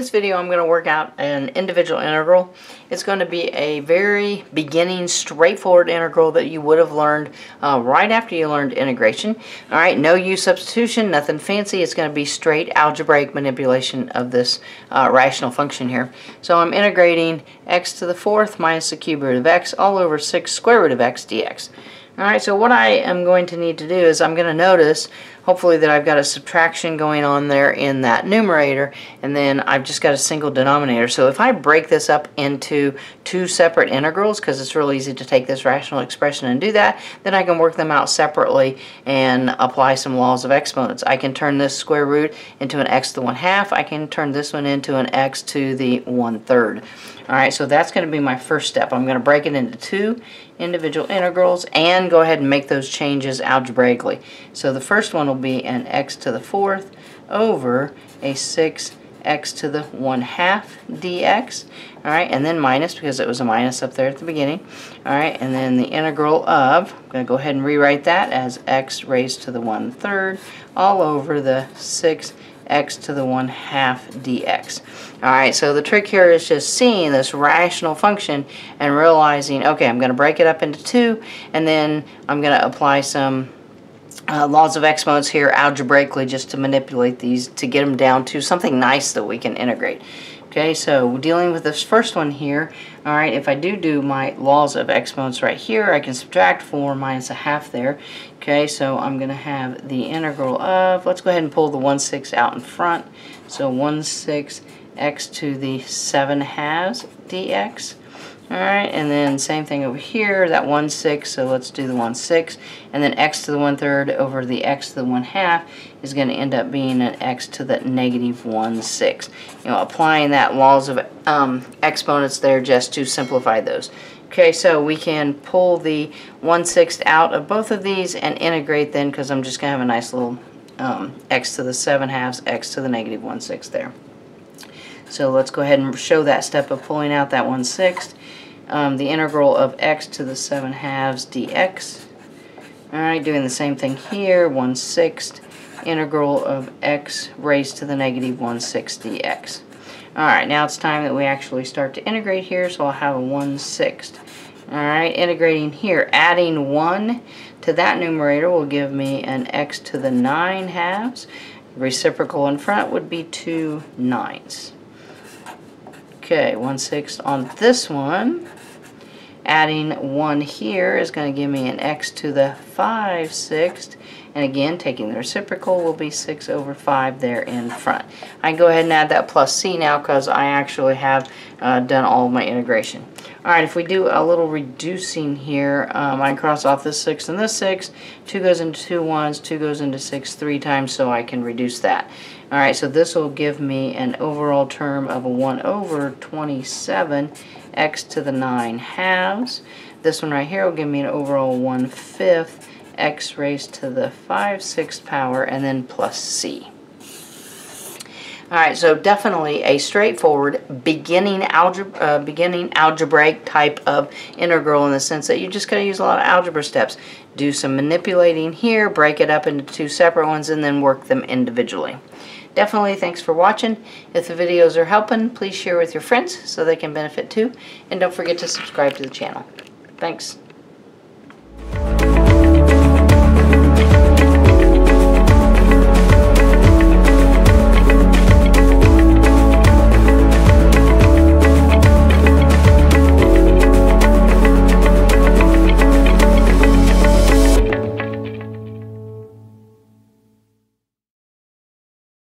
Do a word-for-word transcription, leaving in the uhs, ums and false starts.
this video I'm going to work out an individual integral. It's going to be a very beginning, straightforward integral that you would have learned uh, right after you learned integration. Alright, no u substitution, nothing fancy. It's going to be straight algebraic manipulation of this uh, rational function here. So I'm integrating x to the fourth minus the cube root of x all over six square root of x dx. Alright, so what I am going to need to do is I'm going to notice, hopefully, that I've got a subtraction going on there in that numerator, and then I've just got a single denominator. So if I break this up into two separate integrals, because it's real easy to take this rational expression and do that, then I can work them out separately and apply some laws of exponents. I can turn this square root into an x to the one half. I can turn this one into an x to the one third. Alright, so that's going to be my first step. I'm going to break it into two individual integrals and go ahead and make those changes algebraically. So the first one will be an x to the fourth over a six x to the one half dx. Alright, and then minus, because it was a minus up there at the beginning. Alright, and then the integral of, I'm going to go ahead and rewrite that as x raised to the one third all over the six x to the one half dx. Alright, so the trick here is just seeing this rational function and realizing, okay, I'm going to break it up into two, and then I'm going to apply some Uh, laws of exponents here algebraically just to manipulate these to get them down to something nice that we can integrate. Okay, so dealing with this first one here, alright, if I do do my laws of exponents right here, I can subtract four minus a half there. Okay, so I'm going to have the integral of, let's go ahead and pull the one sixth out in front, so one sixth x to the seven halves dx. Alright, and then same thing over here, that one sixth, so let's do the one sixth, and then x to the one third over the x to the one half is going to end up being an x to the negative one sixth. You know, applying that laws of um, exponents there just to simplify those. Okay, so we can pull the one sixth out of both of these and integrate then, because I'm just going to have a nice little um, x to the seven halves, x to the negative one sixth there. So let's go ahead and show that step of pulling out that one sixth. Um, the integral of x to the seven halves dx. Alright, doing the same thing here, one sixth integral of x raised to the negative one sixth dx. Alright, now it's time that we actually start to integrate here, so I'll have a one sixth. Alright, integrating here, adding one to that numerator will give me an x to the nine halves. Reciprocal in front would be two ninths. Okay, one sixth on this one. Adding one here is going to give me an x to the five sixths, and again taking the reciprocal will be six over five there in front. I can go ahead and add that plus c now, because I actually have uh, done all of my integration. Alright, if we do a little reducing here, um, I cross off this six and this six, two goes into two ones, two goes into six three times, so I can reduce that. Alright, so this will give me an overall term of a one over twenty-seven x to the nine halves. This one right here will give me an overall one fifth x raised to the five sixths power, and then plus c. Alright, so definitely a straightforward beginning, algebra, uh, beginning algebraic type of integral, in the sense that you're just going to use a lot of algebra steps. Do some manipulating here, break it up into two separate ones, and then work them individually. Definitely thanks for watching. If the videos are helping, please share with your friends so they can benefit too. And don't forget to subscribe to the channel. Thanks.